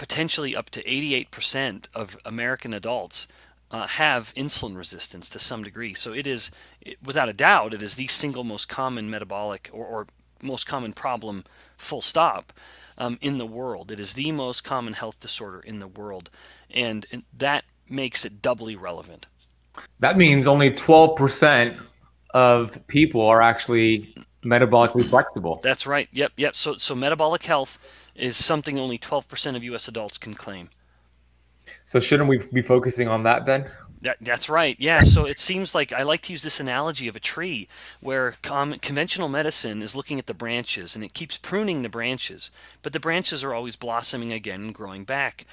potentially up to 88% of American adults have insulin resistance to some degree. So it is, without a doubt, it is the single most common metabolic or most common problem, full stop, in the world. It is the most common health disorder in the world, and that makes it doubly relevant. That means only 12% of people are actually metabolically flexible. That's right. Yep, yep. So metabolic health is something only 12% of U.S. adults can claim. So shouldn't we be focusing on that then? That's right. Yeah. So it seems like, I like to use this analogy of a tree where conventional medicine is looking at the branches and it keeps pruning the branches, but the branches are always blossoming again and growing back.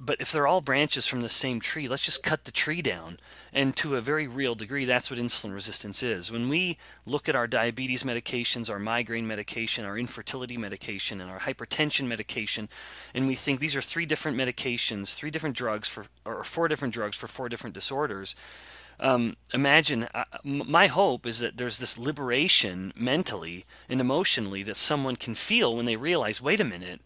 But if they're all branches from the same tree, let's just cut the tree down. And to a very real degree, that's what insulin resistance is. When we look at our diabetes medications, our migraine medication, our infertility medication, and our hypertension medication, and we think these are three different medications, three different drugs for, or four different drugs for four different disorders, imagine, my hope is that there's this liberation mentally and emotionally that someone can feel when they realize, wait a minute,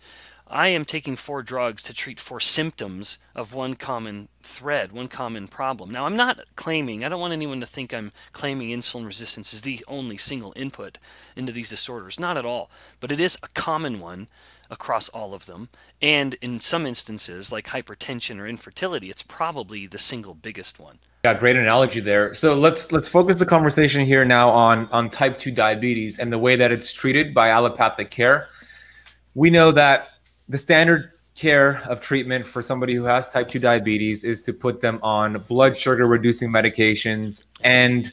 I am taking four drugs to treat four symptoms of one common thread, one common problem. Now, I'm not claiming, I don't want anyone to think I'm claiming insulin resistance is the only single input into these disorders. Not at all. But it is a common one across all of them. And in some instances, like hypertension or infertility, it's probably the single biggest one. Yeah, great analogy there. So let's focus the conversation here now on type 2 diabetes and the way that it's treated by allopathic care. We know that the standard care of treatment for somebody who has type 2 diabetes is to put them on blood sugar reducing medications and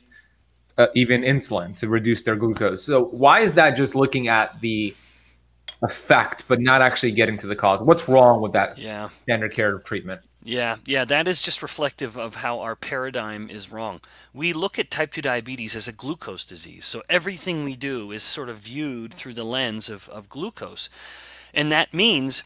even insulin to reduce their glucose. So why is that just looking at the effect but not actually getting to the cause? What's wrong with that standard care of treatment? Yeah, that is just reflective of how our paradigm is wrong. We look at type 2 diabetes as a glucose disease. So everything we do is sort of viewed through the lens of glucose. And that means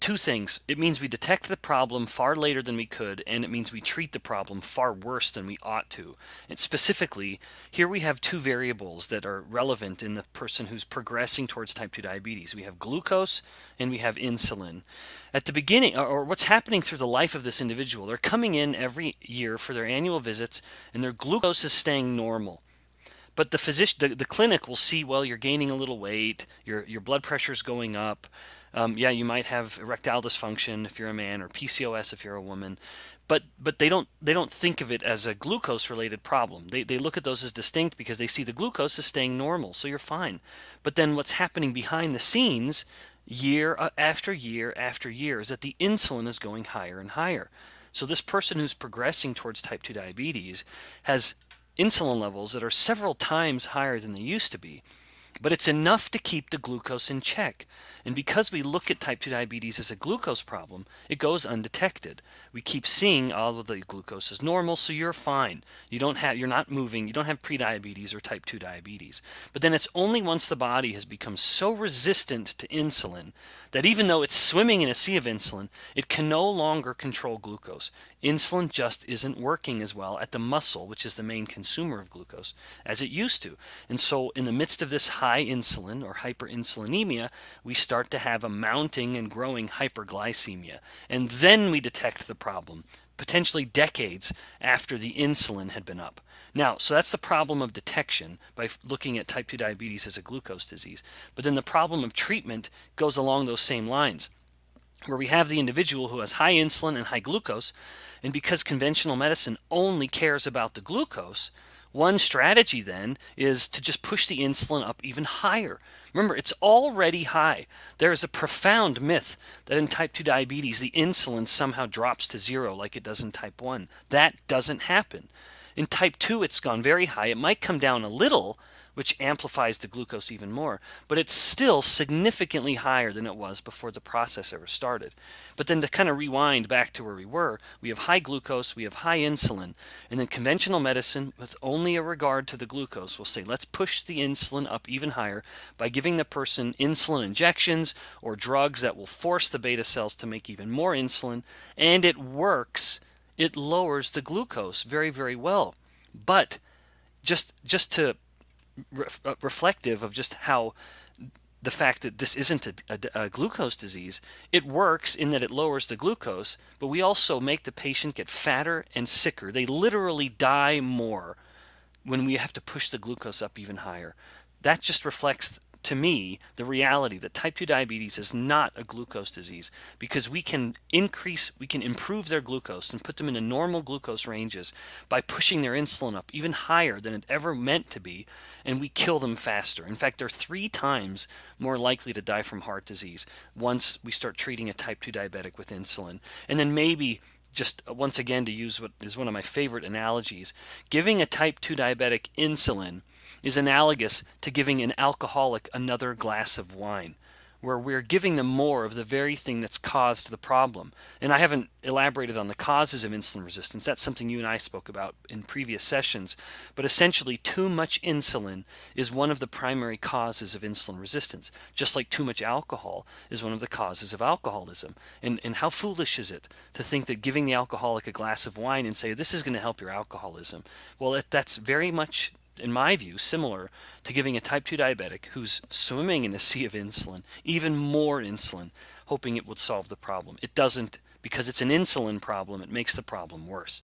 two things. It means we detect the problem far later than we could, and it means we treat the problem far worse than we ought to. And specifically, here we have two variables that are relevant in the person who's progressing towards type 2 diabetes. We have glucose and we have insulin. At the beginning, or what's happening through the life of this individual, they're coming in every year for their annual visits, and their glucose is staying normal. But the physician, the clinic will see, well, you're gaining a little weight, your blood pressure's going up. Yeah, you might have erectile dysfunction if you're a man, or PCOS if you're a woman. But they don't think of it as a glucose-related problem. They look at those as distinct because they see the glucose is staying normal, so you're fine. But then what's happening behind the scenes, year after year after year, is that the insulin is going higher and higher. So this person who's progressing towards type 2 diabetes has insulin levels that are several times higher than they used to be, but it's enough to keep the glucose in check. And because we look at type 2 diabetes as a glucose problem, it goes undetected. We keep seeing, oh, the glucose is normal, so you're fine. You're not moving, you don't have prediabetes or type 2 diabetes. But then it's only once the body has become so resistant to insulin that even though it's swimming in a sea of insulin, it can no longer control glucose. Insulin just isn't working as well at the muscle, which is the main consumer of glucose, as it used to. And so in the midst of this high insulin or hyperinsulinemia, we start to have a mounting and growing hyperglycemia. And then we detect the problem, potentially decades after the insulin had been up. Now, so that's the problem of detection by looking at type 2 diabetes as a glucose disease. But then the problem of treatment goes along those same lines, where we have the individual who has high insulin and high glucose, and because conventional medicine only cares about the glucose, one strategy then is to just push the insulin up even higher. Remember, it's already high. There is a profound myth that in type 2 diabetes, the insulin somehow drops to zero like it does in type 1. That doesn't happen. In type 2, it's gone very high. It might come down a little, which amplifies the glucose even more, but it's still significantly higher than it was before the process ever started. But then to kind of rewind back to where we were, we have high glucose, we have high insulin, and then conventional medicine, with only a regard to the glucose, will say, let's push the insulin up even higher by giving the person insulin injections or drugs that will force the beta cells to make even more insulin, and it works. It lowers the glucose very, very well. But just to reflective of just how the fact that this isn't a glucose disease. It works in that it lowers the glucose, but we also make the patient get fatter and sicker. They literally die more when we have to push the glucose up even higher. That just reflects, to me, the reality that type 2 diabetes is not a glucose disease, because we can improve their glucose and put them into normal glucose ranges by pushing their insulin up even higher than it ever meant to be, and we kill them faster. In fact, they're 3 times more likely to die from heart disease once we start treating a type 2 diabetic with insulin. And then maybe, just once again to use what is one of my favorite analogies, giving a type 2 diabetic insulin is analogous to giving an alcoholic another glass of wine, where we're giving them more of the very thing that's caused the problem. And I haven't elaborated on the causes of insulin resistance. That's something you and I spoke about in previous sessions. But essentially, too much insulin is one of the primary causes of insulin resistance, just like too much alcohol is one of the causes of alcoholism. And how foolish is it to think that giving the alcoholic a glass of wine and say, this is going to help your alcoholism? Well, that's very much, in my view, similar to giving a type 2 diabetic who's swimming in a sea of insulin, even more insulin, hoping it would solve the problem. It doesn't, because it's an insulin problem, it makes the problem worse.